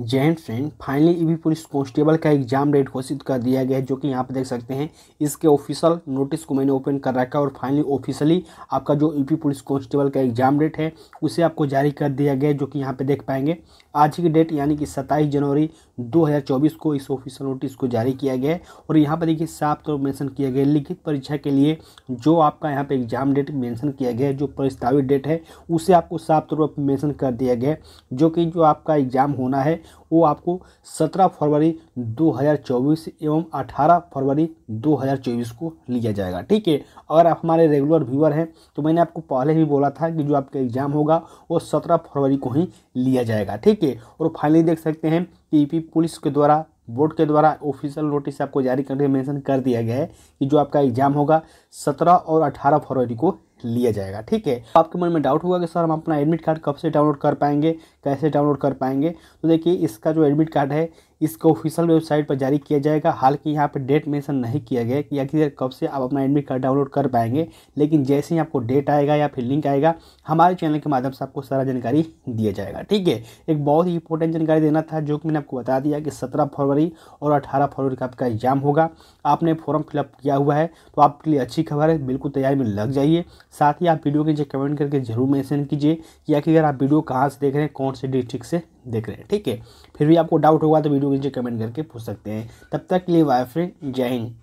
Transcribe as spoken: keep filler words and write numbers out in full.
जय Hind friend, finally UP police constable का exam date घोषित कर दिया गया है, जो कि यहाँ पे देख सकते हैं। इसके ऑफिशियल नोटिस को मैंने ओपन कर रखा है और फाइनली ऑफिशियली आपका जो यूपी पुलिस कांस्टेबल का एग्जाम डेट है उसे आपको जारी कर दिया गया है, जो कि यहाँ पे देख पाएंगे। आज की डेट यानी कि सत्ताईस जनवरी दो हज़ार चौबीस को इस ऑफिशियल नोटिस को जारी किया गया है। और यहाँ पर देखिए साफ तौर पर मेंशन किया गया है, लिखित परीक्षा के लिए जो आपका यहाँ पे एग्जाम डेट मेंशन किया गया है, जो प्रस्तावित डेट है उसे आपको साफ तौर पर मेंशन कर दिया गया है, जो कि जो आपका एग्जाम होना है वो आपको सत्रह फरवरी दो हज़ार चौबीस एवं अठारह फरवरी दो हज़ार चौबीस को लिया जाएगा। ठीक है, अगर आप हमारे रेगुलर व्यूअर हैं तो मैंने आपको पहले भी बोला था कि जो आपका एग्जाम होगा वो सत्रह फरवरी को ही लिया जाएगा। ठीक है, और फाइनली देख सकते हैं कि यूपी पुलिस के द्वारा, बोर्ड के द्वारा ऑफिशियल नोटिस आपको जारी करके मेंशन कर दिया गया है कि जो आपका एग्जाम होगा सत्रह और अठारह फरवरी को लिया जाएगा। ठीक है, आपके मन में डाउट होगा कि सर हम अपना एडमिट कार्ड कब से डाउनलोड कर पाएंगे, कैसे डाउनलोड कर पाएंगे, तो देखिए इसका जो एडमिट कार्ड है इसको ऑफिशियल वेबसाइट पर जारी किया जाएगा। हालांकि यहाँ पर डेट मेंशन नहीं किया गया कि आखिर कब से आप अपना एडमिट कार्ड डाउनलोड कर पाएंगे, लेकिन जैसे ही आपको डेट आएगा या फिर लिंक आएगा हमारे चैनल के माध्यम से आपको सारा जानकारी दिया जाएगा। ठीक है, एक बहुत ही इंपॉर्टेंट जानकारी देना था जो कि मैंने आपको बता दिया कि सत्रह फरवरी और अठारह फरवरी का आपका एग्जाम होगा। आपने फॉर्म फिलअप किया हुआ है तो आपके लिए अच्छी खबर है, बिल्कुल तैयारी में लग जाइए। साथ ही आप वीडियो के नीचे कमेंट करके जरूर मेंशन कीजिए कि आखिर आप वीडियो कहाँ से देख रहे हैं, कौन से डिस्ट्रिक्ट से देख रहे हैं। ठीक है, फिर भी आपको डाउट होगा तो वीडियो के नीचे कमेंट करके पूछ सकते हैं। तब तक के लिए बाय फ्रेंड, जय हिंद।